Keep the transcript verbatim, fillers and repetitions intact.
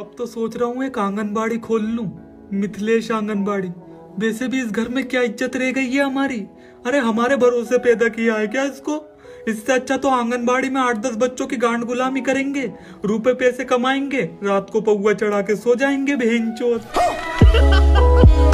अब तो सोच रहा हूँ एक आंगनबाड़ी खोल लूं, मिथलेश आंगनबाड़ी। वैसे भी इस घर में क्या इज्जत रह गई है हमारी। अरे हमारे भरोसे पैदा किया है क्या इसको? इससे अच्छा तो आंगनबाड़ी में आठ दस बच्चों की गांड गुलामी करेंगे, रुपए पैसे कमाएंगे, रात को पौवा चढ़ा के सो जाएंगे। बहनचोद।